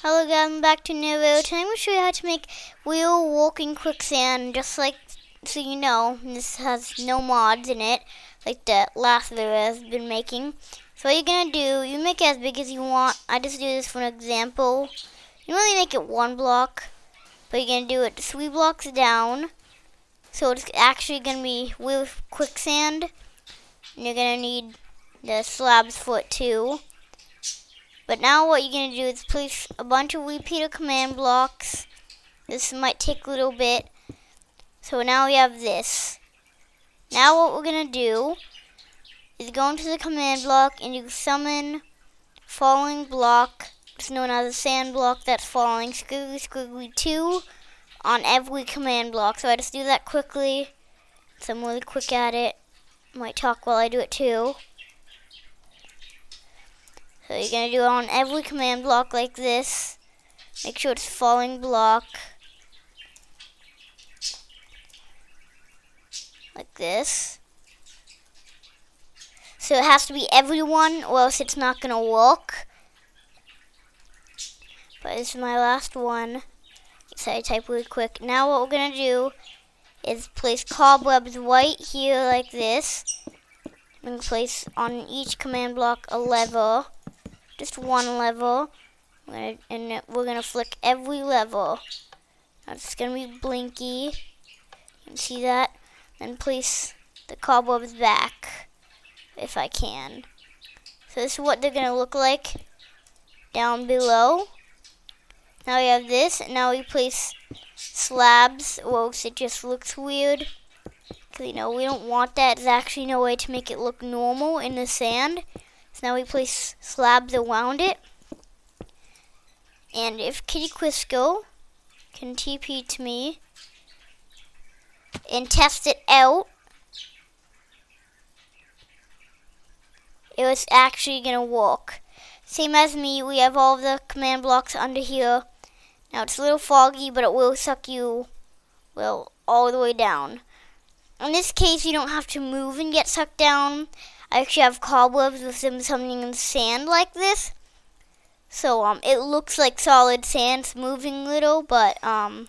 Hello, welcome back to Nero. Today I'm going to show you how to make wheel walk in quicksand. Just like so you know, this has no mods in it, like the last video has been making. So what you're going to do, you make it as big as you want. I just do this for an example. You only make it one block, but you're going to do it 3 blocks down. So it's actually going to be wheel quicksand. And you're going to need the slabs for it too. But now what you're going to do is place a bunch of repeater command blocks. This might take a little bit. So now we have this. Now what we're going to do is go into the command block and you summon falling block. It's known as a sand block that's falling squiggly 2 on every command block. So I just do that quickly. So I'm really quick at it. Might talk while I do it too. So you're going to do it on every command block like this. Make sure it's falling block. Like this. So it has to be everyone or else it's not going to work. But this is my last one. So I type really quick. Now what we're going to do is place cobwebs right here like this. I'm going to place on each command block a lever. Just one level, and we're going to flick every level. Now it's going to be blinky. You can see that. Then place the cobwebs back, if I can. So this is what they're going to look like down below. Now we have this, and now we place slabs, or else it just looks weird. Because, you know, we don't want that. There's actually no way to make it look normal in the sand. So now we place slabs around it. And if Kitty Quisco can TP to me and test it out, it was actually going to work. Same as me, we have all the command blocks under here. Now it's a little foggy, but it will suck you all the way down. In this case, you don't have to move and get sucked down. I actually have cobwebs with them something in the sand like this. So, it looks like solid sand's moving a little, but, a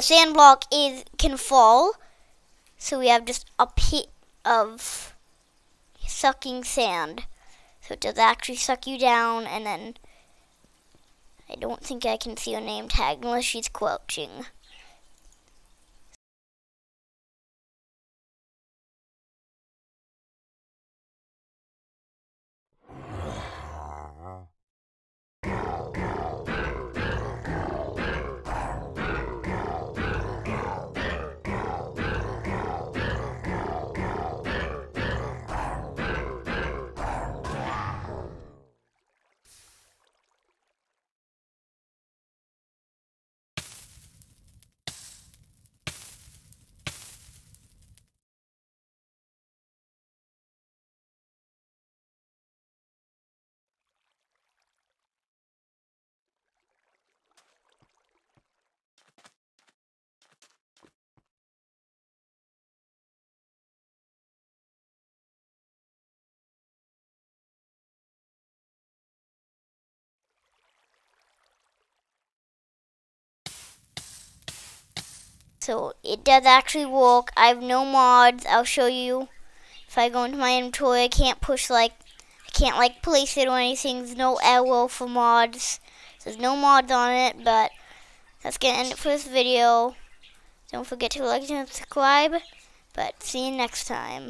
sand block can fall. So we have just a pit of sucking sand. So it does actually suck you down, and then I don't think I can see her name tag unless she's crouching. So it does actually work. I have no mods. I'll show you. If I go into my inventory, I can't push I can't place it or anything. There's no arrow for mods. There's no mods on it, but that's gonna end it for this video. Don't forget to like and subscribe, but see you next time.